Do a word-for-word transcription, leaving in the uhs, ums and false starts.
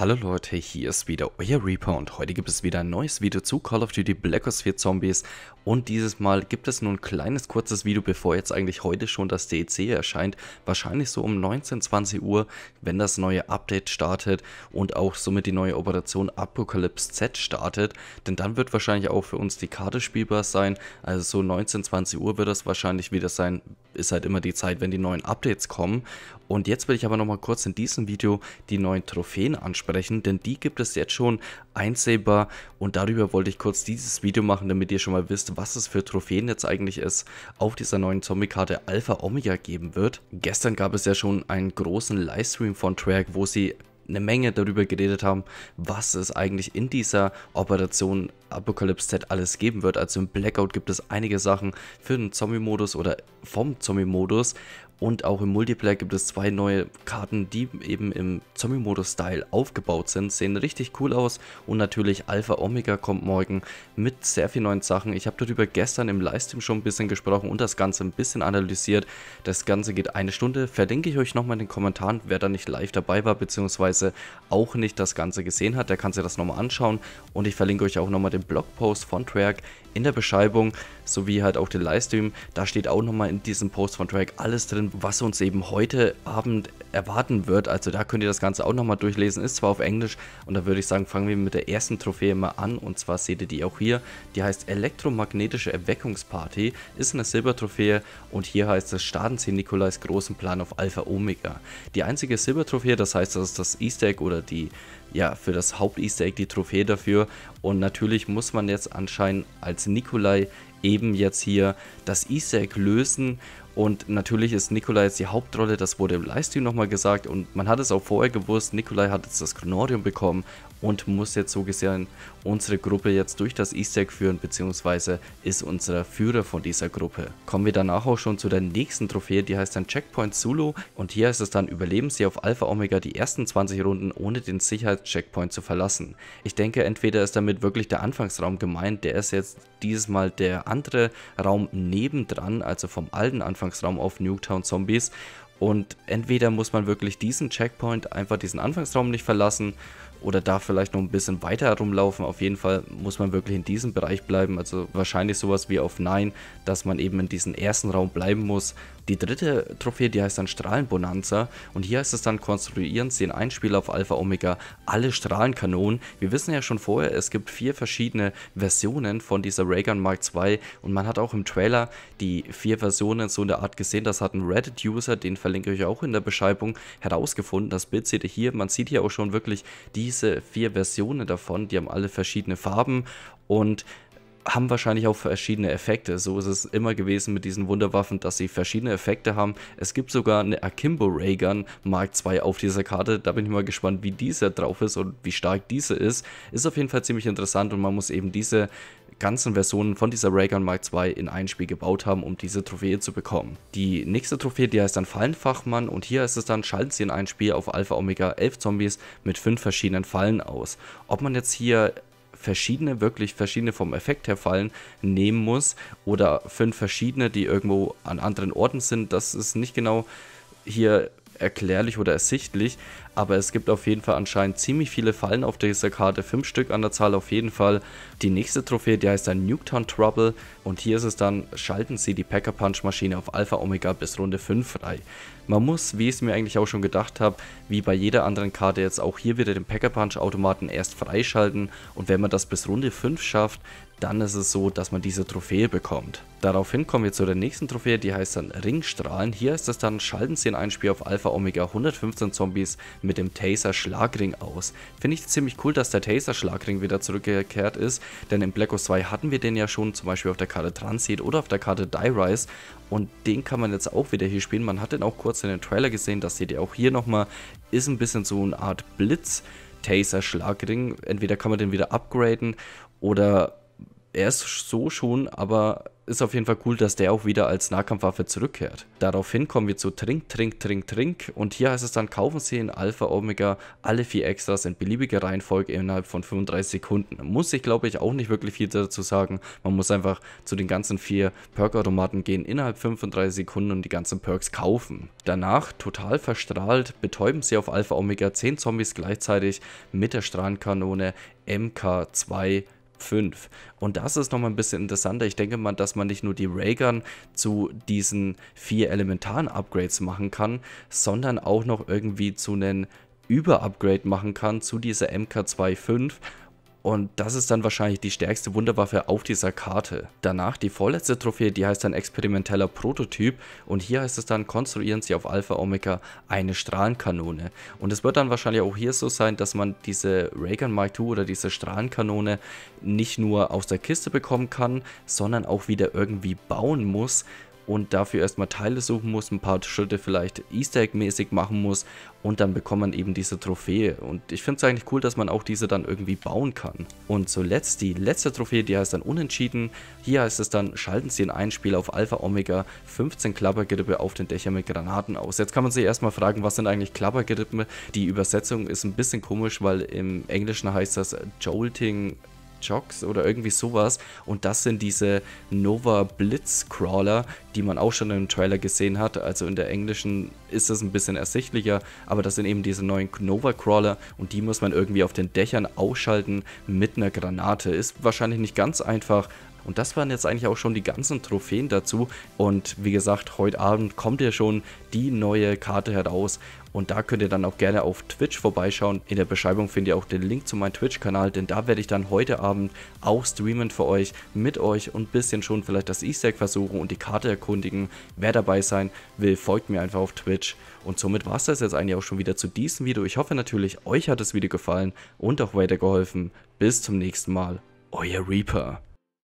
Hallo Leute, hier ist wieder euer Reaper und heute gibt es wieder ein neues Video zu Call of Duty Black Ops vier Zombies und dieses Mal gibt es nur ein kleines kurzes Video, bevor jetzt eigentlich heute schon das D L C erscheint, wahrscheinlich so um neunzehn, zwanzig Uhr, wenn das neue Update startet und auch somit die neue Operation Apocalypse Z startet, denn dann wird wahrscheinlich auch für uns die Karte spielbar sein, also so neunzehn, zwanzig Uhr wird das wahrscheinlich wieder sein, ist halt immer die Zeit, wenn die neuen Updates kommen. Und jetzt will ich aber nochmal kurz in diesem Video die neuen Trophäen ansprechen, denn die gibt es jetzt schon einsehbar und darüber wollte ich kurz dieses Video machen, damit ihr schon mal wisst, was es für Trophäen jetzt eigentlich ist auf dieser neuen Zombie-Karte Alpha Omega geben wird. Gestern gab es ja schon einen großen Livestream von Treyarch, wo sie eine Menge darüber geredet haben, was es eigentlich in dieser Operation Apocalypse Z alles geben wird. Also im Blackout gibt es einige Sachen für den Zombie-Modus oder vom Zombie-Modus. Und auch im Multiplayer gibt es zwei neue Karten, die eben im Zombie-Modus-Style aufgebaut sind. Sehen richtig cool aus und natürlich Alpha Omega kommt morgen mit sehr vielen neuen Sachen. Ich habe darüber gestern im Livestream schon ein bisschen gesprochen und das Ganze ein bisschen analysiert. Das Ganze geht eine Stunde. Verlinke ich euch nochmal in den Kommentaren, wer da nicht live dabei war, beziehungsweise auch nicht das Ganze gesehen hat. Der kann sich das nochmal anschauen und ich verlinke euch auch nochmal den Blogpost von Treyarch in der Beschreibung, sowie halt auch den Livestream. Da steht auch nochmal in diesem Post von Treyarch alles drin, was uns eben heute Abend erwarten wird. Also da könnt ihr das Ganze auch nochmal durchlesen. Ist zwar auf Englisch und da würde ich sagen, fangen wir mit der ersten Trophäe mal an. Und zwar seht ihr die auch hier. Die heißt Elektromagnetische Erweckungsparty. Ist eine Silbertrophäe und hier heißt es Startenziel Nikolais großen Plan auf Alpha Omega. Die einzige Silbertrophäe, das heißt, das ist das Easter Egg oder die, ja, für das Haupt-Easter Egg die Trophäe dafür. Und natürlich muss man jetzt anscheinend als Nikolai eben jetzt hier das Easter Egg lösen. Und natürlich ist Nikolai jetzt die Hauptrolle, das wurde im Livestream nochmal gesagt und man hat es auch vorher gewusst, Nikolai hat jetzt das Chronorium bekommen und muss jetzt so gesehen unsere Gruppe jetzt durch das Easter Egg führen, beziehungsweise ist unser Führer von dieser Gruppe. Kommen wir danach auch schon zu der nächsten Trophäe, die heißt dann Checkpoint Zulu und hier heißt es dann, überleben Sie auf Alpha Omega die ersten zwanzig Runden ohne den Sicherheitscheckpoint zu verlassen. Ich denke, entweder ist damit wirklich der Anfangsraum gemeint, der ist jetzt dieses Mal der andere Raum nebendran, also vom alten Anfangsraum Anfangsraum auf Nuketown Zombies und entweder muss man wirklich diesen Checkpoint, einfach diesen Anfangsraum nicht verlassen oder da vielleicht noch ein bisschen weiter rumlaufen, auf jeden Fall muss man wirklich in diesem Bereich bleiben, also wahrscheinlich sowas wie auf Nein, dass man eben in diesem ersten Raum bleiben muss. Die dritte Trophäe, die heißt dann Strahlenbonanza und hier heißt es dann, konstruieren Sie in einen Spieler auf Alpha Omega alle Strahlenkanonen. Wir wissen ja schon vorher, es gibt vier verschiedene Versionen von dieser Raygun Mark zwei und man hat auch im Trailer die vier Versionen so in der Art gesehen, das hat ein Reddit-User, den verlinke ich euch auch in der Beschreibung, herausgefunden. Das Bild seht ihr hier, man sieht hier auch schon wirklich die Diese vier Versionen davon, die haben alle verschiedene Farben und haben wahrscheinlich auch verschiedene Effekte. So ist es immer gewesen mit diesen Wunderwaffen, dass sie verschiedene Effekte haben. Es gibt sogar eine Akimbo Raygun Mark zwei auf dieser Karte. Da bin ich mal gespannt, wie dieser drauf ist und wie stark diese ist. Ist auf jeden Fall ziemlich interessant und man muss eben diese ganzen Versionen von dieser Raygun Mark zwei in ein Spiel gebaut haben, um diese Trophäe zu bekommen. Die nächste Trophäe, die heißt dann Fallenfachmann und hier ist es dann, schalten Sie in ein Spiel auf Alpha Omega elf Zombies mit fünf verschiedenen Fallen aus. Ob man jetzt hier verschiedene, wirklich verschiedene vom Effekt her Fallen nehmen muss oder fünf verschiedene, die irgendwo an anderen Orten sind, das ist nicht genau hier erklärlich oder ersichtlich, aber es gibt auf jeden Fall anscheinend ziemlich viele Fallen auf dieser Karte, fünf Stück an der Zahl auf jeden Fall. Die nächste Trophäe, die heißt dann Nuketown Trouble und hier ist es dann, schalten Sie die Packer Punch Maschine auf Alpha Omega bis Runde fünf frei. Man muss, wie ich es mir eigentlich auch schon gedacht habe, wie bei jeder anderen Karte jetzt auch hier wieder den Packer Punch Automaten erst freischalten und wenn man das bis Runde fünf schafft, dann ist es so, dass man diese Trophäe bekommt. Daraufhin kommen wir zu der nächsten Trophäe, die heißt dann Ringstrahlen. Hier ist es dann, schalten Sie in ein Spiel auf Alpha Omega hundertfünfzehn Zombies mit dem Taser-Schlagring aus. Finde ich ziemlich cool, dass der Taser-Schlagring wieder zurückgekehrt ist, denn in Black Ops zwei hatten wir den ja schon, zum Beispiel auf der Karte Transit oder auf der Karte Die Rise und den kann man jetzt auch wieder hier spielen. Man hat den auch kurz in den Trailer gesehen, das seht ihr auch hier nochmal, ist ein bisschen so eine Art Blitz-Taser-Schlagring. Entweder kann man den wieder upgraden oder er ist so schon, aber ist auf jeden Fall cool, dass der auch wieder als Nahkampfwaffe zurückkehrt. Daraufhin kommen wir zu Trink, Trink, Trink, Trink. Und hier heißt es dann, kaufen Sie in Alpha Omega alle vier Extras in beliebiger Reihenfolge innerhalb von fünfunddreißig Sekunden. Muss ich, glaube ich, auch nicht wirklich viel dazu sagen. Man muss einfach zu den ganzen vier Perk-Automaten gehen, innerhalb fünfunddreißig Sekunden und die ganzen Perks kaufen. Danach, total verstrahlt, betäuben Sie auf Alpha Omega zehn Zombies gleichzeitig mit der Strahlenkanone M K zwei fünf. Und das ist nochmal ein bisschen interessanter. Ich denke mal, dass man nicht nur die Raygun zu diesen vier elementaren Upgrades machen kann, sondern auch noch irgendwie zu einem Über-Upgrade machen kann zu dieser M K zwei fünf. Und das ist dann wahrscheinlich die stärkste Wunderwaffe auf dieser Karte. Danach die vorletzte Trophäe, die heißt dann experimenteller Prototyp. Und hier heißt es dann, konstruieren Sie auf Alpha Omega eine Strahlenkanone. Und es wird dann wahrscheinlich auch hier so sein, dass man diese Raygun Mark zwei oder diese Strahlenkanone nicht nur aus der Kiste bekommen kann, sondern auch wieder irgendwie bauen muss. Und dafür erstmal Teile suchen muss, ein paar Schritte vielleicht Easter Egg mäßig machen muss und dann bekommt man eben diese Trophäe. Und ich finde es eigentlich cool, dass man auch diese dann irgendwie bauen kann. Und zuletzt die letzte Trophäe, die heißt dann Unentschieden. Hier heißt es dann, schalten Sie in ein Spiel auf Alpha Omega fünfzehn Klappergerippe auf den Dächern mit Granaten aus. Jetzt kann man sich erstmal fragen, was sind eigentlich Klappergerippe? Die Übersetzung ist ein bisschen komisch, weil im Englischen heißt das Jolting Jocks oder irgendwie sowas und das sind diese Nova Blitzcrawler, die man auch schon im Trailer gesehen hat, also in der englischen ist es ein bisschen ersichtlicher, aber das sind eben diese neuen Nova Crawler und die muss man irgendwie auf den Dächern ausschalten mit einer Granate, ist wahrscheinlich nicht ganz einfach. Und das waren jetzt eigentlich auch schon die ganzen Trophäen dazu. Und wie gesagt, heute Abend kommt ja schon die neue Karte heraus. Und da könnt ihr dann auch gerne auf Twitch vorbeischauen. In der Beschreibung findet ihr auch den Link zu meinem Twitch-Kanal, denn da werde ich dann heute Abend auch streamen für euch, mit euch und ein bisschen schon vielleicht das Easter Egg versuchen und die Karte erkundigen. Wer dabei sein will, folgt mir einfach auf Twitch. Und somit war es das jetzt eigentlich auch schon wieder zu diesem Video. Ich hoffe natürlich, euch hat das Video gefallen und auch weitergeholfen. Bis zum nächsten Mal, euer Reaper.